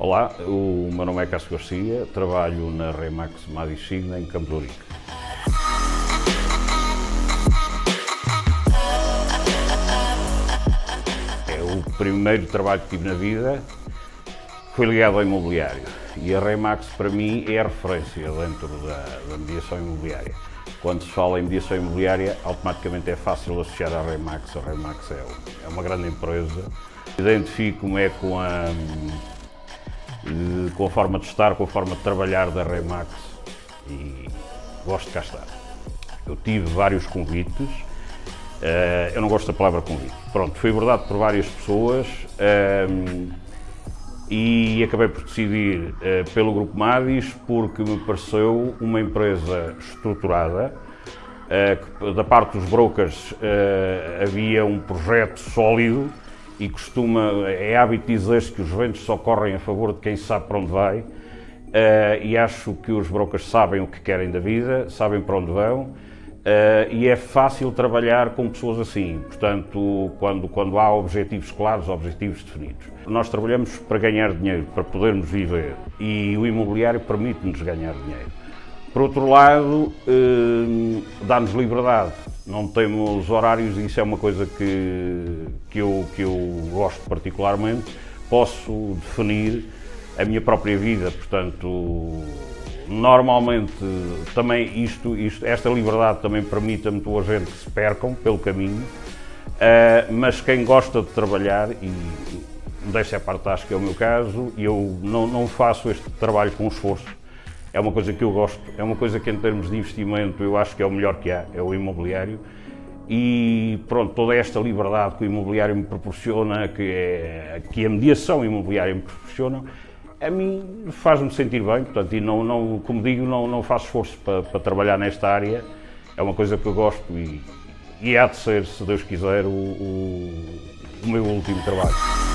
Olá, o meu nome é Acácio Garcia, trabalho na Remax Madis em Campo de Ourique. O primeiro trabalho que tive na vida foi ligado ao imobiliário e a Remax para mim é a referência dentro da mediação imobiliária. Quando se fala em mediação imobiliária, automaticamente é fácil associar à Remax. A Remax é uma grande empresa. Identifico-me com a forma de estar, com a forma de trabalhar da Remax e gosto de cá estar. Eu tive vários convites, eu não gosto da palavra convite, pronto, fui abordado por várias pessoas e acabei por decidir pelo Grupo Madis porque me pareceu uma empresa estruturada, que, da parte dos brokers havia um projeto sólido. E é hábito dizer-se que os ventos só correm a favor de quem sabe para onde vai, e acho que os brokers sabem o que querem da vida, sabem para onde vão, e é fácil trabalhar com pessoas assim, portanto, quando há objetivos claros, objetivos definidos. Nós trabalhamos para ganhar dinheiro, para podermos viver, e o imobiliário permite-nos ganhar dinheiro. Por outro lado, dá-nos liberdade. Não temos horários e isso é uma coisa que eu gosto particularmente. Posso definir a minha própria vida, portanto, normalmente também esta liberdade também permite a muita gente que se percam pelo caminho, mas quem gosta de trabalhar, e deixo à parte, acho que é o meu caso, eu não faço este trabalho com esforço. É uma coisa que eu gosto, é uma coisa que em termos de investimento eu acho que é o melhor que há, é o imobiliário. E pronto, toda esta liberdade que o imobiliário me proporciona, que a mediação imobiliária me proporciona, a mim faz-me sentir bem, portanto, e como digo, não faço esforço para trabalhar nesta área. É uma coisa que eu gosto e há de ser, se Deus quiser, o meu último trabalho.